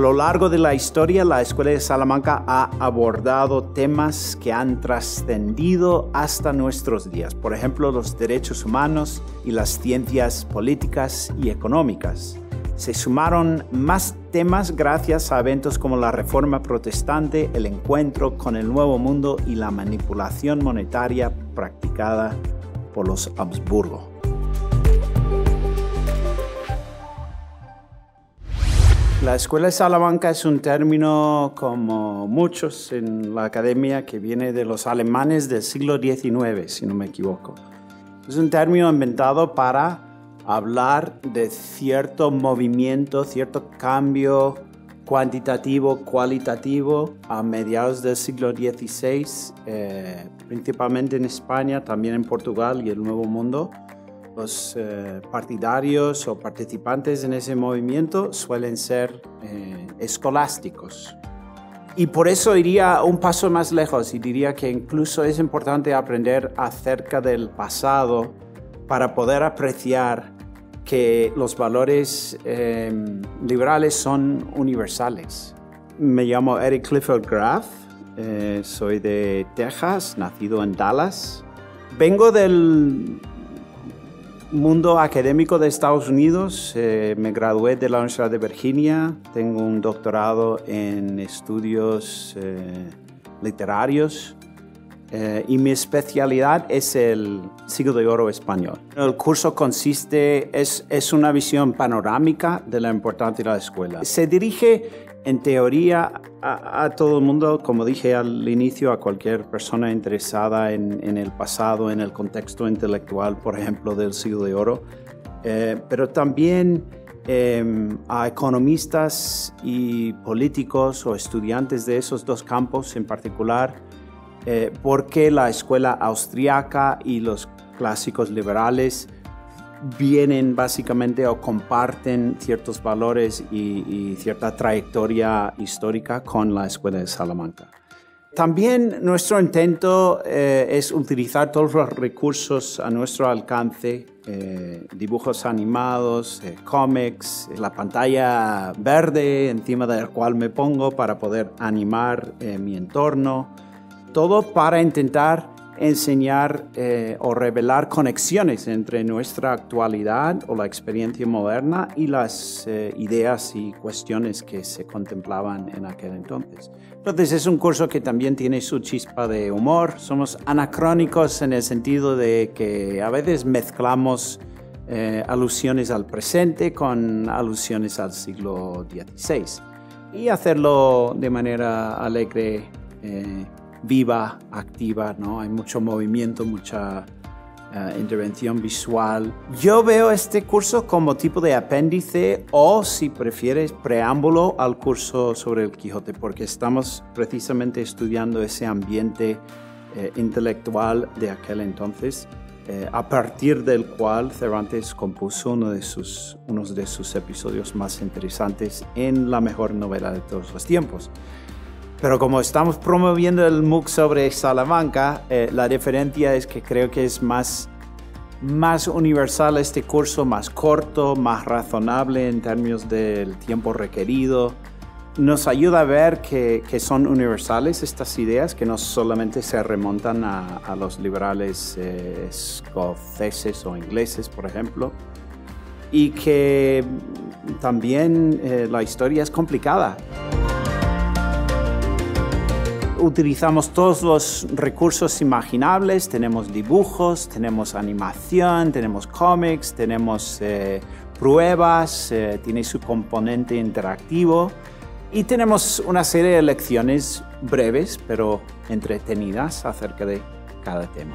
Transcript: A lo largo de la historia, la Escuela de Salamanca ha abordado temas que han trascendido hasta nuestros días, por ejemplo, los derechos humanos y las ciencias políticas y económicas. Se sumaron más temas gracias a eventos como la Reforma Protestante, el encuentro con el Nuevo Mundo y la manipulación monetaria practicada por los Habsburgos. La Escuela de Salamanca es un término, como muchos en la academia, que viene de los alemanes del siglo XIX, si no me equivoco. Es un término inventado para hablar de cierto movimiento, cierto cambio cuantitativo, cualitativo a mediados del siglo XVI, principalmente en España, también en Portugal y el Nuevo Mundo. Los partidarios o participantes en ese movimiento suelen ser escolásticos. Y por eso iría un paso más lejos y diría que incluso es importante aprender acerca del pasado para poder apreciar que los valores liberales son universales. Me llamo Eric Clifford Graf, soy de Texas, nacido en Dallas. Vengo del mundo académico de Estados Unidos. Me gradué de la Universidad de Virginia, tengo un doctorado en estudios literarios y mi especialidad es el Siglo de Oro español. El curso consiste, es una visión panorámica de la importancia de la escuela. Se dirige en teoría a todo el mundo, como dije al inicio, a cualquier persona interesada en el pasado, en el contexto intelectual, por ejemplo, del Siglo de Oro, pero también a economistas y políticos o estudiantes de esos dos campos en particular, porque la escuela austriaca y los clásicos liberales vienen básicamente o comparten ciertos valores y cierta trayectoria histórica con la Escuela de Salamanca. También nuestro intento es utilizar todos los recursos a nuestro alcance, dibujos animados, cómics, la pantalla verde encima de la cual me pongo para poder animar mi entorno, todo para intentar enseñar o revelar conexiones entre nuestra actualidad o la experiencia moderna y las ideas y cuestiones que se contemplaban en aquel entonces. Entonces es un curso que también tiene su chispa de humor. Somos anacrónicos en el sentido de que a veces mezclamos alusiones al presente con alusiones al siglo XVI y hacerlo de manera alegre, viva, activa, ¿no? Hay mucho movimiento, mucha intervención visual. Yo veo este curso como tipo de apéndice o, si prefieres, preámbulo al curso sobre el Quijote, porque estamos precisamente estudiando ese ambiente intelectual de aquel entonces, a partir del cual Cervantes compuso uno de sus episodios más interesantes en la mejor novela de todos los tiempos. Pero como estamos promoviendo el MOOC sobre Salamanca, la diferencia es que creo que es más universal este curso, más corto, más razonable en términos del tiempo requerido. Nos ayuda a ver que son universales estas ideas, que no solamente se remontan a los liberales escoceses o ingleses, por ejemplo, y que también la historia es complicada. Utilizamos todos los recursos imaginables, tenemos dibujos, tenemos animación, tenemos cómics, tenemos pruebas, tiene su componente interactivo y tenemos una serie de lecciones breves pero entretenidas acerca de cada tema.